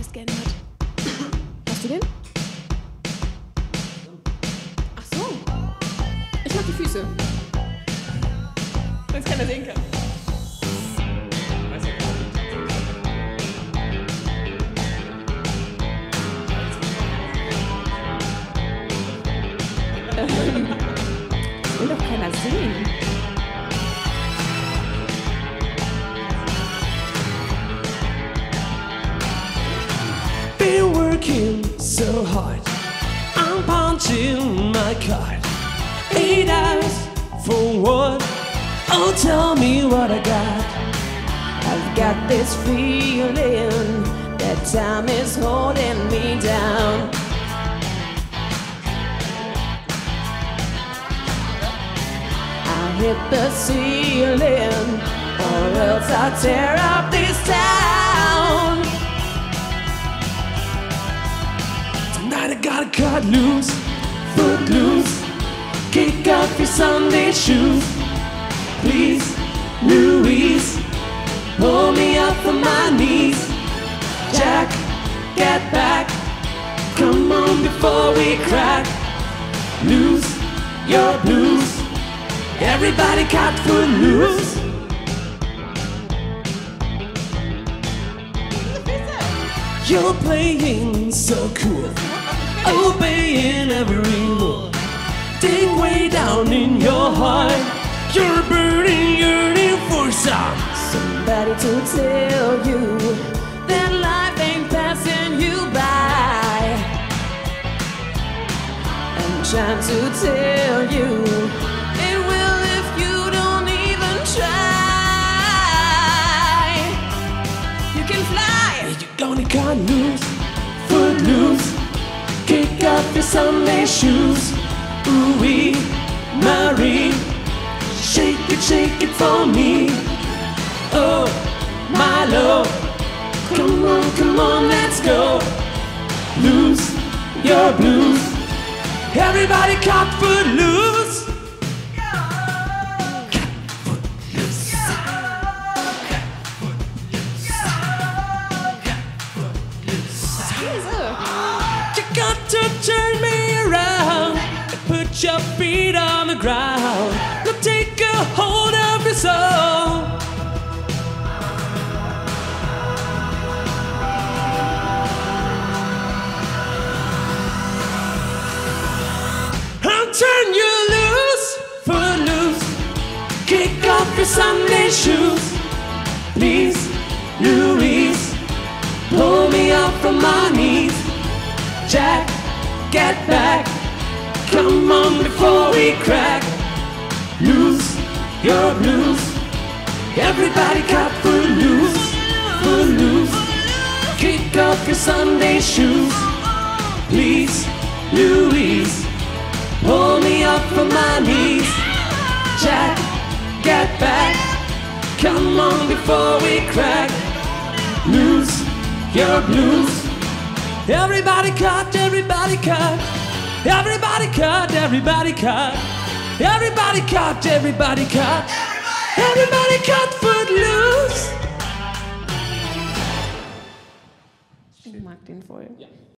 Ist geändert. Hast du den? Ach so. Ich mach die Füße. Wenn es keiner sehen kann. Das will doch keiner sehen. Been working so hard, I'm punching my card. 8 hours for what? Oh, tell me what I got. I've got this feeling that time is holding me down. I'll hit the ceiling, or else I'll tear up this town. I gotta cut loose, foot loose. Kick off your Sunday shoes, please, Louise. Pull me up from my knees, Jack. Get back, come on before we crack. Lose your blues. Everybody got foot loose. You're playing so cool, obeying every rule. Dig way down in your heart, you're burning, yearning for some. Somebody to tell you that life ain't passing you by. I'm trying to tell you it will if you don't even try. You can fly, you're gonna cut loose, foot loose. Kick off your Sunday shoes, ooh-wee, Marie. Shake it for me, oh, my love. Come on, come on, let's go. Lose your blues. Everybody cut foot loose. Turn me around and put your feet on the ground. Now take a hold of your soul. I'll turn you loose, foot loose. Kick off your Sunday shoes, please, Louise. Pull me up from my knees, Jack. Get back, come on before we crack. Lose your blues. Everybody got foot loose, foot loose. Kick off your Sunday shoes, please, Louise. Pull me up from my knees, Jack. Get back, come on before we crack. Lose your blues. Everybody cut, everybody cut. Everybody cut, everybody cut. Everybody cut, everybody cut. Everybody cut Footloose. Ich mag den voll.